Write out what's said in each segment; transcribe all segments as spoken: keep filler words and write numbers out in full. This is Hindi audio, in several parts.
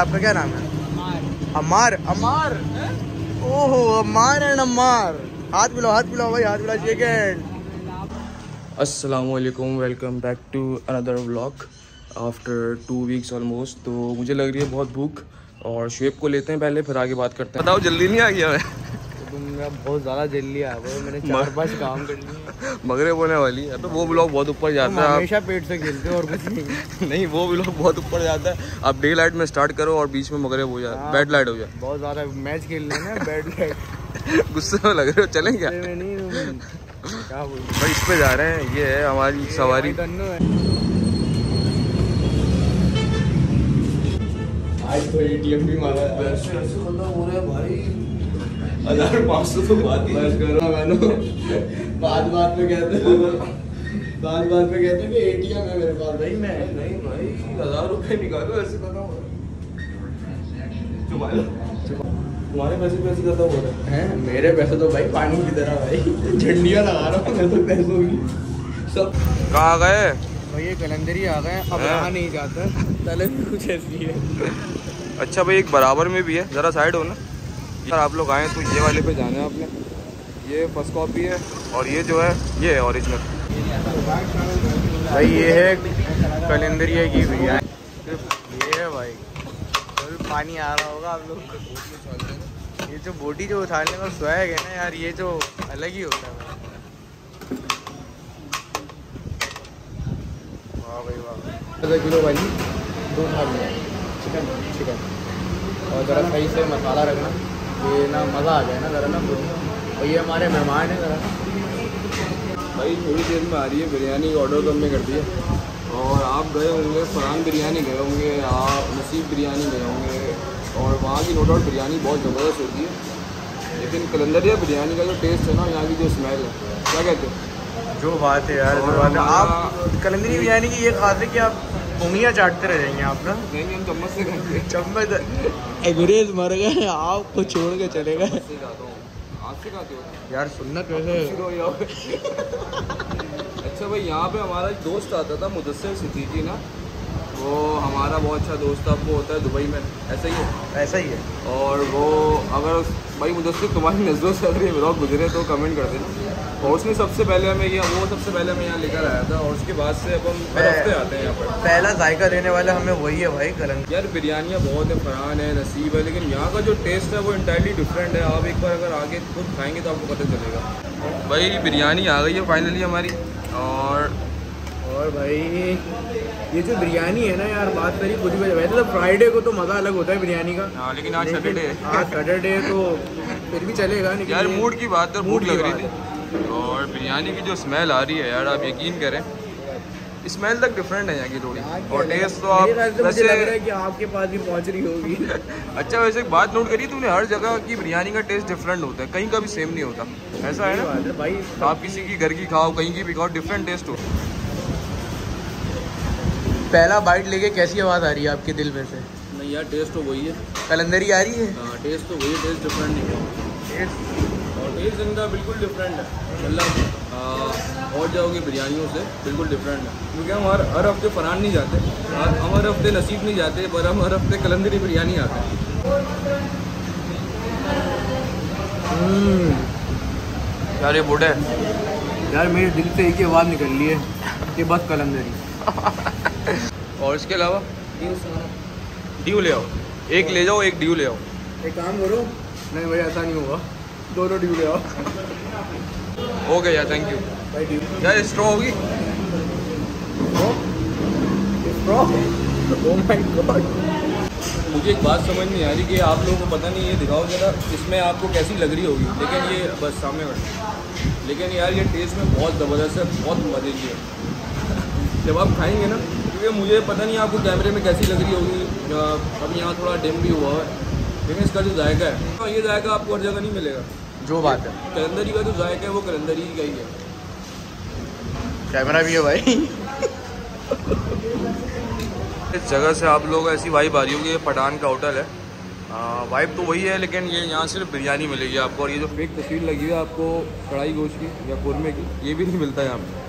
आपका क्या नाम है? अम्मार। अम्मार, ओहो अम्मार एंड अम्मार। हाथ मिलाओ, हाथ मिलाओ भाई, हाथ मिलाओ। शेक। अस्सलामुअलैकुम, welcome back to another vlog after two weeks almost. तो मुझे लग रही है बहुत भूख, और शुएब को लेते हैं पहले, फिर आगे बात करते हैं। बताओ जल्दी नहीं आ गया मैं? तुमने बहुत ज़्यादा जल्दी आया हुआ है, मैंने चार पाँच काम कर लिए। मगरब होने वाली है तो वो ब्लॉग बहुत ऊपर जाता है। हमेशा पेट से खेलते हो और कुछ नहीं। नहीं, वो ब्लॉग बहुत ऊपर जाता है। आप डे लाइट में स्टार्ट करो और बीच में मगरब हो जाए, बैड लाइट हो जाए। बहुत ज़्यादा मैच खेल रहे हैं, बैड लाइट। गुस्से में लग रहे हो, चलें क्या? नहीं भाई, इस पर जा रहे हैं। ये है हमारी सवारी। आज तो एटीएम भी मारा है भाई, हजार पाँच सौ तो बात ही करो। मैंने बात बात में कहते बात बात में कहते कि एटीएम है मेरे पास। भाई मैं नहीं भाई, हजार रुपये निकालो ऐसे खत्म हो रहा है। तुम्हारे पैसे पैसे खत्म हो रहे हैं, मेरे पैसे तो भाई पानी की तरह भाई झंडियाँ लगा रहा हूँ मैं तो पैसों की। सब कहाँ गए भैया? कलंदरी आ गए। अब यहाँ नहीं जाता, पहले भी कुछ ऐसी है। अच्छा भाई, एक बराबर में भी है, ज़रा साइड हो ना यार। आप लोग आए तो ये वाले पे जाना है आपने। ये फर्स्ट कॉपी है और ये जो है ये है ओरिजिनल भाई। ये है कलंदरिया की बिरयानी, ये है भाई। तो पानी आ रहा होगा आप लोग। ये जो बोटी जो उठाने का स्वैग है ना यार, ये जो अलग ही होता है। वाह भाई वाह। दस किलो वाली दो थाली है, चिकन चिकन और ज़रा सही से मसाला रखना, ये ना मज़ा आ जाए ना ज़रा ना। और ये हमारे मेहमान हैं ज़रा भाई। थोड़ी देर में आ रही है बिरयानी, ऑर्डर तो हमने कर दिया। और आप गए होंगे फरहान बिरयानी गए होंगे, आप नसीब बिरयानी गए होंगे, और वहाँ की नो डाउट बिरयानी बहुत ज़बरदस्त होती है। लेकिन कलंदरिया बिरयानी का जो टेस्ट है ना, यहाँ की जो स्मेल है, क्या कहते हैं? जो बात है यार, जो बात है। आप कलंदरी बिरयानी की ये खाते कि आप उंगलियाँ चाटते रह जाएंगे आप ना। नहीं, हम चम्मच से खाते हैं। चम्मच एवरेज मर गए, आपको छोड़ के चले गए। यार सुन्नत कैसे? अच्छा भाई, यहाँ पे हमारा एक दोस्त आता था मुदस्सर सिद्दीकी ना, वो हमारा बहुत अच्छा दोस्त था। वो होता है दुबई में, ऐसा ही है ऐसा ही है। और वो अगर भाई मुदस्सर तुम्हारी नज़रों से अगर ये व्लॉग गुजरे तो कमेंट कर देना। और उसने सबसे पहले हमें ये वो सबसे पहले हमें यहाँ लेकर आया था, और उसके बाद से अब हम हर हफ्ते आते हैं यहाँ पर। पहला जायका देने वाला हमें वही है भाई कलंदरी। यार बिरयानियाँ बहुत है, फरहान है, नसीब है, लेकिन यहाँ का जो टेस्ट है वो इंटायरली डिफरेंट है। आप एक बार अगर आगे खुद खाएंगे तो आपको पता चलेगा। भाई बिरयानी आ गई है फाइनली हमारी। और और भाई ये जो बिरयानी है ना यार, बात करी कुछ भी। मतलब फ्राइडे को तो मज़ा अलग होता है बिरयानी का। हाँ, लेकिन आज सैटरडे है। हाँ सैटरडे तो फिर भी चलेगा। यार मूड की बात है, मूड लग रही थी। और बिरयानी की जो स्मेल आ रही है यार, आप यकीन करें, स्मेल तक डिफरेंट है यहाँ की थोड़ी। और टेस्ट तो आप वैसे लग रहा है कि आपके पास भी पहुँच रही होगी। अच्छा वैसे एक बात नोट करी तुमने, हर जगह की बिरयानी का टेस्ट डिफरेंट होता है, कहीं का भी सेम नहीं होता। ऐसा है ना भाई, आप किसी की घर की खाओ, कहीं की भी खाओ, डिफरेंट टेस्ट हो। पहला बाइट लेके कैसी आवाज़ आ रही है आपके दिल में से? नहीं यार, टेस्ट तो वही है, कलंदरी आ रही है। टेस्ट तो वही, टेस्ट डिफरेंट नहीं है। टेस्ट इनका बिल्कुल डिफरेंट है, मतलब और जाओगे बिरयानियों से बिल्कुल डिफरेंट है। क्योंकि हम हर हर हफ्ते फरहान नहीं जाते, हम हर हफ्ते नसीब नहीं जाते, पर हम हर हफ्ते कलंदरी बिरयानी आते हैं। यार ये बोटे यार, मेरे दिल से एक आवाज़ निकल रही है कि बस कलंदरी। और इसके अलावा ड्यू ले आओ, एक ले जाओ, एक ड्यू ले आओ। एक काम करो, नहीं भाई ऐसा नहीं होगा, दोनों ड्यू ले आओ। हो गया यार, थैंक यू यार। स्ट्रॉ होगी? स्ट्रॉ? Oh my God. मुझे एक बात समझ नहीं आ रही कि आप लोगों को पता नहीं, ये दिखाओ जरा इसमें आपको कैसी लग रही होगी। लेकिन ये बस सामने बैठ, लेकिन यार ये टेस्ट में बहुत ज़बरदस्त है, बहुत मज़े की है जब आप खाएंगे ना। क्योंकि मुझे पता नहीं आपको कैमरे में कैसी लग रही होगी, अब यहाँ थोड़ा डिम भी हुआ है, लेकिन इसका जो जायका है तो ये जायका आपको हर जगह नहीं मिलेगा। जो बात है, कलंदरी का जो जायका है वो कलंदरी का ही है। कैमरा भी है भाई। इस जगह से आप लोग ऐसी वाइब आ रही होगी, ये पठान का होटल है। आ, वाइब तो वही है, लेकिन ये यहाँ सिर्फ बिरयानी मिलेगी आपको। और ये जो फेक तस्वीर लगी है आपको कढ़ाई गोश्त की या कौरमे की, ये भी नहीं मिलता है यहाँ पर।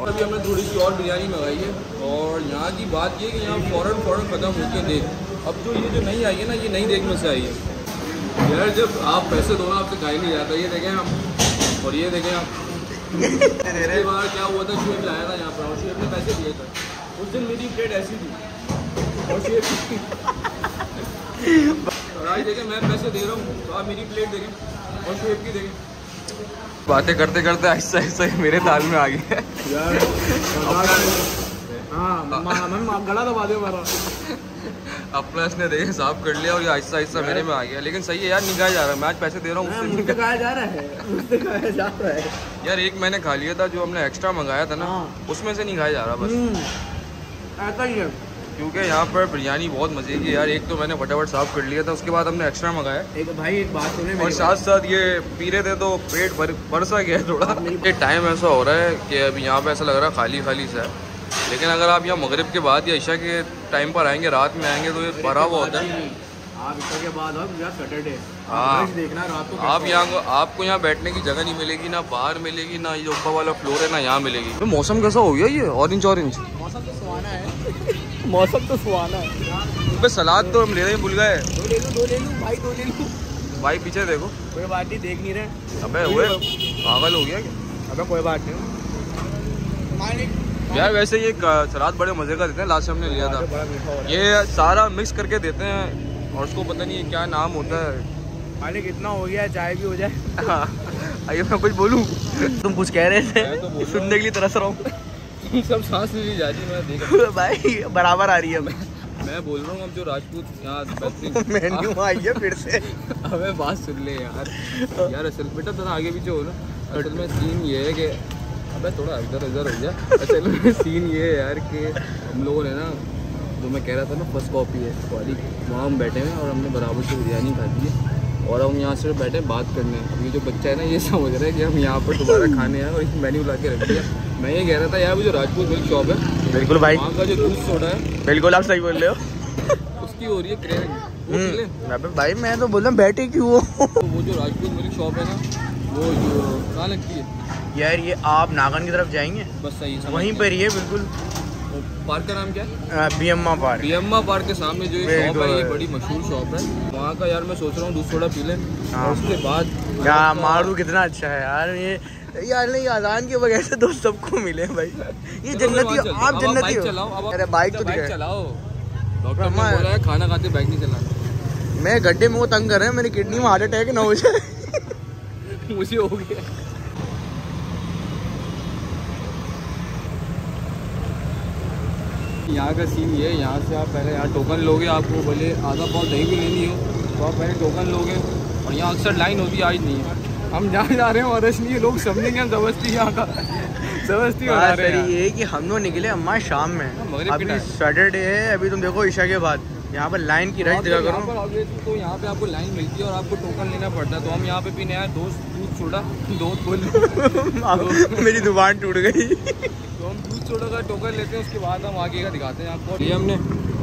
और अभी हमने थोड़ी सी और बिरयानी मंगाई है। और यहाँ की बात ये है कि यहाँ फ़ौरन फ़ौरन ख़त्म होती है। देख अब जो ये जो नहीं आई है ना, ये नहीं देखने से आई है यार। जब आप पैसे दो ना, आपसे खाई नहीं जाता। ये देखें आप, और ये देखें आप। अरे बार क्या हुआ था, शोएब लाया था यहाँ पर और शोएब ने पैसे दिए थे। उस दिन मेरी प्लेट ऐसी थी और शोएब, और आज देखें मैं पैसे दे रहा हूँ तो आप मेरी प्लेट देखें और शोएब की देखें। बातें करते करते ऐसा ऐसा मेरे ताल में आ गया यार। अपना इसने देखे साफ कर लिया और ये आहिस्ता आहिस्ता मेरे में आ गया। लेकिन सही है यार, निकाया जा रहा है। मैं आज पैसे दे रहा हूँ, निकाया जा रहा है यार। एक मैंने खा लिया था जो हमने एक्स्ट्रा मंगाया था ना, उसमें से निकाया जा रहा बस। ऐसा ही है क्योंकि यहाँ पर बिरयानी बहुत मजे की यार। एक तो मैंने फटाफट साफ कर लिया था, उसके बाद हमने एक्स्ट्रा मंगाया। एक भाई एक बात सुने, और साथ साथ ये पी रहे थे तो पेट भर बरसा गया थोड़ा। ये टाइम ऐसा हो रहा है कि अब यहाँ पे ऐसा लग रहा है खाली खाली सा है। लेकिन अगर आप यहाँ मगरिब के बाद या इशा के टाइम पर आएँगे, रात में आएँगे तो ये भरा हुआ होता है। आप इशा के बाद आओ, सैटरडे हाँ देखना रात को। आप यहाँ, आपको यहाँ बैठने की जगह नहीं मिलेगी, ना बाहर मिलेगी, ना ये ऊपर वाला फ्लोर है ना यहाँ मिलेगी। तो मौसम कैसा हो गया ये ऑरेंज ऑरेंज, मौसम तो सुहाना है। मौसम तो सुहाना है। बस सलाद तो हम लेना ही भूल गए। दो ले लूं, दो ले लूं, भाई दो ले लूं। भाई पीछे देखो। कोई बात नहीं, देख नहीं रहे। अबे ओए पागल हो गया क्या? अबे कोई बात नहीं यार। वैसे ये सलाद बड़े मजे का देते हैं। लास्ट हमने लिया था, ये सारा मिक्स करके देते हैं और उसको पता नहीं क्या नाम होता है। खाने कितना हो गया, चाय भी हो जाए। आइए मैं कुछ बोलूँ, तुम कुछ कह रहे थे, सुनने के लिए तरस रहा हूँ। सब सांस नहीं जा रही, मैं देख भाई बराबर आ रही है। मैं मैं बोल रहा हूँ अब जो राजपूत यहाँ मेन्यू आई है फिर से। अबे बात सुन ले यार। यार असल बेटा तो आगे पीछे हो ना। असल में सीन ये है कि अबे थोड़ा इधर उधर हो जाए। असल में सीन ये है यार कि हम लोगों ने ना, जो मैं कह रहा था ना, फर्स्ट कॉपी है वाली, वहाँ हम बैठे हैं और हमने बराबर से बिरयानी खा दी है और हम यहाँ सिर्फ बैठे बात करने हैं। ये जो बच्चा है ना, ये समझ रहा है कि हम यहाँ पर दोबारा खाने आए और एक मेन्यू ला के रख दिया। मैं ये कह रहा था यार, वो जो राजपूत मिल्क शॉप है, बिल्कुल भाई, वहाँ का जो दूध सोडा है, बिल्कुल आप सही बोल रहे हो, उसकी हो रही है क्रेविंग भाई। मैं तो बोल रहा हूँ बैठे क्यों हो। वो जो राजपूत मिल्क शॉप है ना, वो जो कहाँ लगती है यार, ये आप नागन की तरफ जाएंगे बस, सही वहीं पर ही है बिल्कुल। पार्क का नाम क्या है? BMA park. बीएमए पार्क के सामने जो ये शॉप है, ये बड़ी मशहूर शॉप है वहाँ का। यार मैं सोच रहा हूँ दूध सोडा पी लें, उसके बाद क्या मारू। कितना अच्छा है यार ये। यार नहीं, अजान के बगैर से दोस्त सबको मिले भाई। ये जन्नती हो आप, जन्नती हो। अरे बाइक तो चलाओ, डॉक्टर ने बोला है खाना खाते बाइक नहीं चलाना। मैं गड्ढे में वो तंग कर रहे हैं, मेरी किडनी में हार्ट अटैक ना हो जाए, मुझे हो गया। यहाँ का सीन ये है, यहाँ से आप पहले यहाँ टोकन लोगे, आपको भले आधा पाव दही भी लेनी हो तो आप पहले टोकन लोगे। और यहाँ अक्सर लाइन होती है, आज नहीं है। हम जहाँ जा रहे हैं और रश नहीं है, लोग समझेंगे हम जबरदस्ती यहाँ का जबरदस्ती बना रहे हैं। ये है कि हम लोग निकले अम्मा शाम में, अभी सैटरडे है, अभी तुम देखो ईशा के बाद यहाँ पर लाइन की राइट जगह करो तो यहाँ पे आपको लाइन मिलती है और आपको टोकन लेना पड़ता है। तो हम यहाँ पे पीने आए दोस्त दूध सोडा, दोस्त बोल मेरी जुबान टूट गई। सोडा का टोकन लेते हैं, उसके बाद हम आगे का दिखाते हैं आपको। ये हमने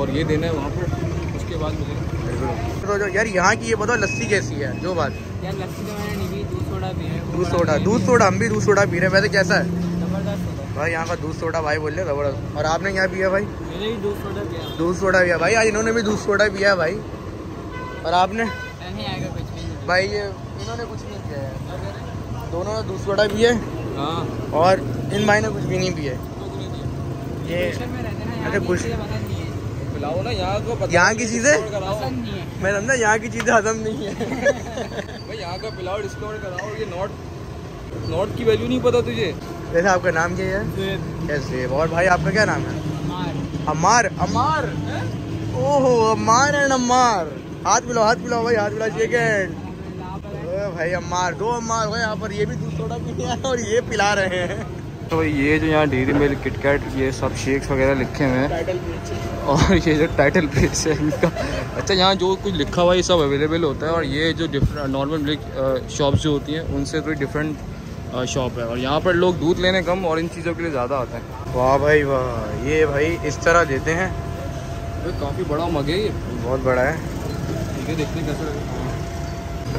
और ये देना है वहाँ पर, उसके बाद मुझे तो जो यार यहाँ की ये बताओ लस्सी कैसी है। जो बात यार लस्सी तो मैंने नहीं पी, दूध सोडा पी रहे हैं। दूध सोडा, दूध सोडा हम भी दूध सोडा पी रहे हैं। वैसे कैसा है? जबरदस्त भाई यहाँ का दूध सोडा। भाई बोल रहे जबरदस्त। और आपने क्या पिया भाई? मैंने भी दूध सोडा पिया। दूध सोडा पिया भाई, आज इन्होंने भी दूध सोडा पिया भाई। और आपने? नहीं आएगा कुछ भी भाई, ये इन्होंने कुछ नहीं किया, दोनों ने दूध सोडा पिए और इन भाई ने कुछ भी नहीं पिए। ये अरे कुछ बुलाओ ना, यहाँ को यहाँ की चीज़ें मैं समझा, यहाँ की चीज़ें हजम नहीं है। भाई यहाँ का पिलाओ, डिस्कवर कराओ। ये नॉट नॉट की वैल्यू नहीं पता तुझे। जैसे आपका नाम क्या है? कैसे? और भाई आपका क्या नाम है? अम्मार। अम्मार, ओहो अम्मार एंड अम्मार। हाथ मिलाओ, हाथ मिलाओ भाई, हाथ मिलाओ। सेकेंड भाई अम्मार, दो अम्मार भाई यहाँ पर। ये भी दूध सोडा पी है और ये पिला रहे हैं। तो ये जो यहाँ डेरी मिल्क, किटकैट, ये सब शेक्स वगैरह लिखे हुए हैं और ये जो टाइटल पेज है इनका। अच्छा यहाँ जो कुछ लिखा हुआ है ये सब अवेलेबल होता है। और ये जो डिफरेंट नॉर्मल मिल्क शॉप्स जो होती हैं उनसे थोड़ी डिफरेंट शॉप है। और यहाँ पर लोग दूध लेने कम और इन चीज़ों के लिए ज़्यादा आते हैं। वाह भाई वाह, ये भाई इस तरह देते हैं। तो काफ़ी बड़ा मग है ये, बहुत बड़ा है। ठीक है, देखते हैं कैसा।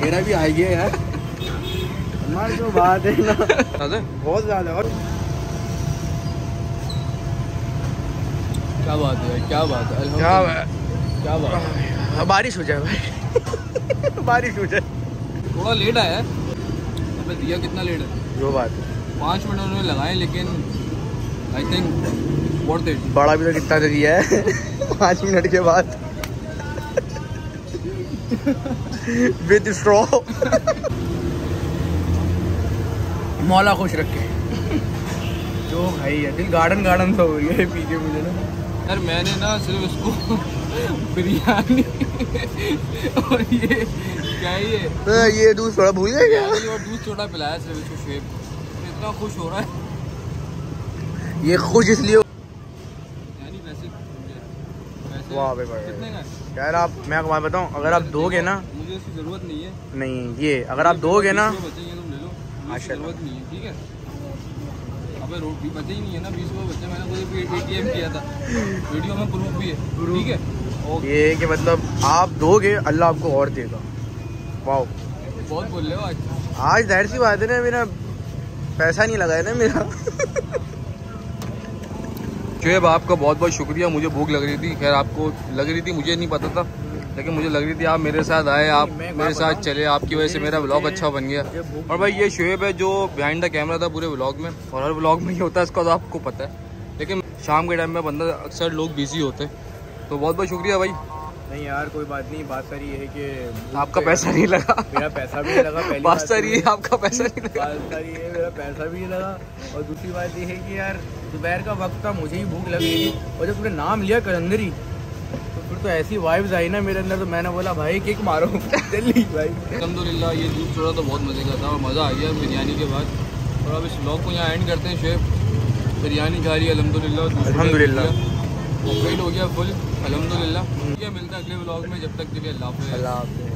मेरा भी आई है यार। हमारी जो बात है ना बहुत ज़्यादा। और क्या बात है, क्या बात है, क्या क्या बात, बारिश हो जाए भाई बारिश हो जाए। थोड़ा लेट आया है, दिया कितना लेट है जो बात है, पाँच मिनट उन्होंने लगाए लेकिन आई थिंक वर्थ इट। बड़ा भी तो कितना दिया है पाँच मिनट के बाद विद स्ट्रॉ मौला खुश रखे जो भाई है, दिल गार्डन गार्डन सा हो गया है पीछे मुझे ना यार। मैंने ना सिर्फ इसको बिरयानी और ये क्या है ये तो ये दूध थोड़ा भूल गया और दूध थोड़ा पिलाया सिर्फ इसको शेब को, इतना खुश हो रहा है ये, खुश इसलिए यानी वैसे वैसे वाह भाई कितने का यार। आप मैं आपको बताऊं, अगर आप दोगे ना, मुझे इसकी जरूरत नहीं है, नहीं ये अगर आप दोगे ना जरूरत नहीं है ठीक है। अबे रोड भी बचे ही नहीं है ना, बीस को बचे, मैंने कोई एटीएम किया था, वीडियो में प्रूफ भी है ठीक है। ओके ये कि मतलब आप दोगे अल्लाह आपको और देगा। वाओ बहुत बोल रहे हो आज, आज जाहिर सी बात है ना, मेरा पैसा नहीं लगा है ना मेरा शोएब आपका बहुत बहुत शुक्रिया, मुझे भूख लग रही थी, खैर आपको लग रही थी मुझे नहीं पता था लेकिन मुझे लग रही थी। आप मेरे साथ आए, आप मेरे साथ चले, आपकी वजह से मेरा व्लॉग अच्छा बन गया। और भाई ये शोएब है जो बिहाइंड द कैमरा था पूरे व्लॉग में, और हर व्लॉग में ये होता है इसका तो आपको पता है, लेकिन शाम के टाइम में बंदा अक्सर लोग बिजी होते हैं, तो बहुत बहुत शुक्रिया भाई। नहीं यार कोई बात नहीं, बात सारी ये है कि आपका पैसा नहीं लगा, मेरा पैसा भी नहीं लगा, पहली बात सारी ये आपका पैसा नहीं लगा, बात सारी ये मेरा पैसा भी नहीं लगा। और दूसरी बात ये है कि यार दोपहर का वक्त था, मुझे ही भूख लग रही थी, और जब तुमने नाम लिया कलंदरी फिर तो ऐसी वाइब्स आई ना मेरे अंदर, तो मैंने बोला भाई किक मारो जल्दी भाई। अल्हम्दुलिल्लाह ये दूध चोड़ा तो बहुत मज़े का था और मज़ा आ गया बिरयानी के बाद। और अब इस व्लॉग को यहाँ एंड करते हैं, शेफ बिरयानी खा रही है अल्हम्दुलिल्लाह अल्हम्दुलिल्लाह, वेट हो गया फुल अल्हम्दुलिल्लाह। मिलता है अगले व्लॉग में, जब तक के लिए अल्लाह हाफ़िज़।